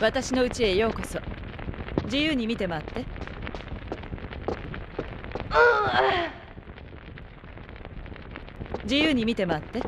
私の家へようこそ。自由に見て回って。自由に見て回って。